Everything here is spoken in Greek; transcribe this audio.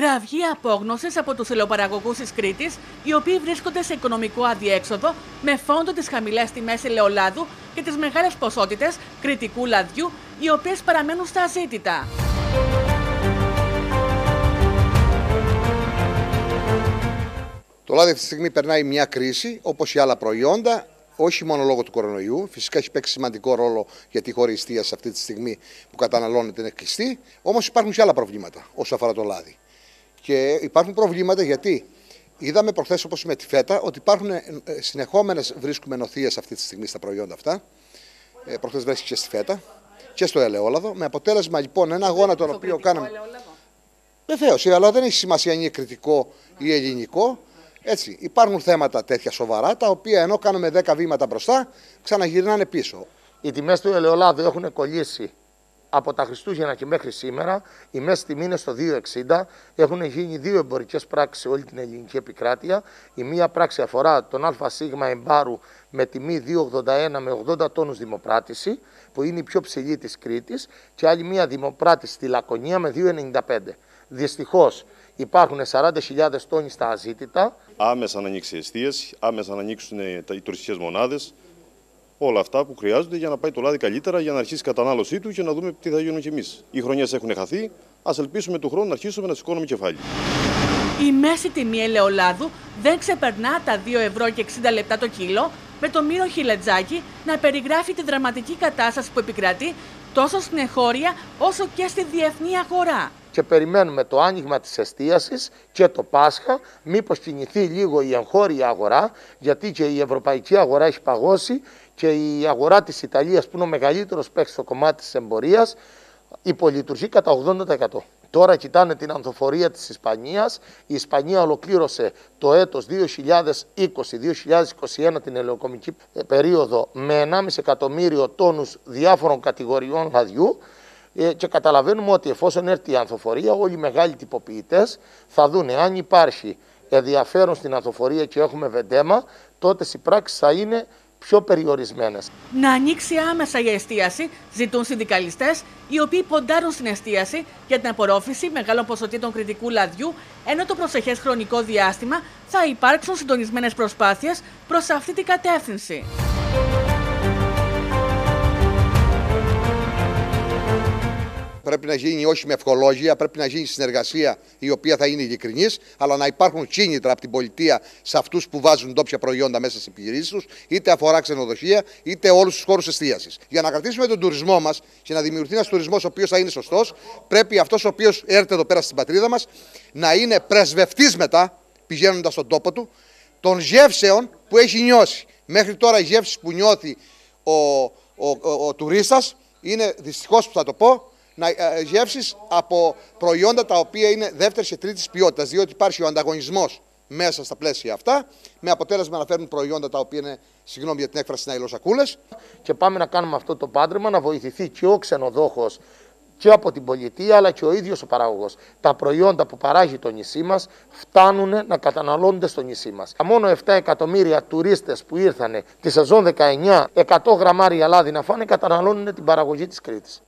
Κραυγοί απόγνωσης από τους ελαιοπαραγωγούς της Κρήτης, οι οποίοι βρίσκονται σε οικονομικό αδιέξοδο με φόντο τις χαμηλές τιμές ελαιολάδου και τις μεγάλες ποσότητες κρητικού λαδιού, οι οποίες παραμένουν στα αζήτητα. Το λάδι αυτή τη στιγμή περνάει μια κρίση, όπως οι άλλα προϊόντα, όχι μόνο λόγω του κορονοϊού. Φυσικά έχει παίξει σημαντικό ρόλο, γιατί η χώρη εστίας αυτή τη στιγμή που καταναλώνεται είναι κλειστή. Όμως υπάρχουν και άλλα προβλήματα όσον αφορά το λάδι. Και υπάρχουν προβλήματα γιατί είδαμε προχθές, όπως με τη φέτα, ότι υπάρχουν συνεχόμενες βρίσκουμε νοθείες αυτή τη στιγμή στα προϊόντα αυτά. Προχθές βρέθηκε και στη φέτα και στο ελαιόλαδο. Με αποτέλεσμα λοιπόν ένα αγώνα τον οποίο κάναμε. Βεβαίως, αλλά δεν έχει σημασία αν είναι κρητικό ή ελληνικό. Έτσι, υπάρχουν θέματα τέτοια σοβαρά, τα οποία ενώ κάνουμε 10 βήματα μπροστά, ξαναγυρνάνε πίσω. Οι τιμές του ελαιολάδου έχουν κολλήσει από τα Χριστούγεννα και μέχρι σήμερα. Η μέση τιμή είναι στο 2,60. Έχουν γίνει δύο εμπορικές πράξεις σε όλη την ελληνική επικράτεια. Η μία πράξη αφορά τον ΑΣ Εμπάρου με τιμή 2,81 με 80 τόνους δημοπράτηση, που είναι η πιο ψηλή της Κρήτης, και άλλη μία δημοπράτηση στη Λακωνία με 2,95. Δυστυχώς, υπάρχουν 40.000 τόνοι στα αζήτητα. Άμεσα να ανοίξει η εστίαση, άμεσα να ανοίξουν οι τουριστικές μονάδες. Όλα αυτά που χρειάζονται για να πάει το λάδι καλύτερα, για να αρχίσει η κατανάλωσή του και να δούμε τι θα γίνουν κι εμείς. Οι χρονιές έχουν χαθεί. Ας ελπίσουμε του χρόνου να αρχίσουμε να σηκώνουμε κεφάλι. Η μέση τιμή ελαιολάδου δεν ξεπερνά τα 2,60 ευρώ το κιλό, με το Μύρο Χιλετζάκη να περιγράφει τη δραματική κατάσταση που επικρατεί τόσο στην εγχώρια όσο και στη διεθνή αγορά. Και περιμένουμε το άνοιγμα της εστίασης και το Πάσχα, μήπως κινηθεί λίγο η εγχώρια αγορά, γιατί και η ευρωπαϊκή αγορά έχει παγώσει και η αγορά της Ιταλίας, που είναι ο μεγαλύτερος παίκτης στο κομμάτι της εμπορίας, υπολειτουργεί κατά 80%. Τώρα κοιτάνε την ανθοφορία της Ισπανίας. Η Ισπανία ολοκλήρωσε το έτος 2020-2021 την ελαιοκομική περίοδο με 1,5 εκατομμύριο τόνους διάφορων κατηγοριών λαδιού. Και καταλαβαίνουμε ότι εφόσον έρθει η ανθοφορία, όλοι οι μεγάλοι τυποποιητές θα δουν αν υπάρχει ενδιαφέρον στην ανθοφορία και έχουμε βεντέμα, τότε οι πράξεις θα είναι πιο περιορισμένες. Να ανοίξει άμεσα η εστίαση, ζητούν συνδικαλιστές, οι οποίοι ποντάρουν στην εστίαση για την απορρόφηση μεγάλων ποσοτήτων κρητικού λαδιού, ενώ το προσεχές χρονικό διάστημα θα υπάρξουν συντονισμένες προσπάθειες προς αυτή την κατεύθυνση. Πρέπει να γίνει όχι με ευχολόγια, πρέπει να γίνει συνεργασία η οποία θα είναι ειλικρινής, αλλά να υπάρχουν κίνητρα από την πολιτεία σε αυτούς που βάζουν ντόπια προϊόντα μέσα στις επιχειρήσεις τους, είτε αφορά ξενοδοχεία, είτε όλους τους χώρους εστίασης. Για να κρατήσουμε τον τουρισμό μας και να δημιουργηθεί ένας τουρισμός ο οποίος θα είναι σωστός, πρέπει αυτός ο οποίος έρχεται εδώ πέρα στην πατρίδα μας να είναι πρεσβευτής μετά, πηγαίνοντας στον τόπο του, των γεύσεων που έχει νιώσει. Μέχρι τώρα οι γεύσεις που νιώθει ο τουρίστας είναι, δυστυχώς που θα το πω, γεύσεις από προϊόντα τα οποία είναι δεύτερης και τρίτης ποιότητας, διότι υπάρχει ο ανταγωνισμός μέσα στα πλαίσια αυτά, με αποτέλεσμα να φέρνουν προϊόντα τα οποία είναι, συγγνώμη για την έκφραση, να υλοσακούλες. Και πάμε να κάνουμε αυτό το πάντρεμα, να βοηθηθεί και ο ξενοδόχος και από την πολιτεία, αλλά και ο ίδιος ο παραγωγός. Τα προϊόντα που παράγει το νησί μας φτάνουν να καταναλώνονται στο νησί μας. Μόνο 7 εκατομμύρια τουρίστες που ήρθαν τη σεζόν 19, 100 γραμμάρια λάδι να φάνε, καταναλώνουν την παραγωγή της Κρήτης.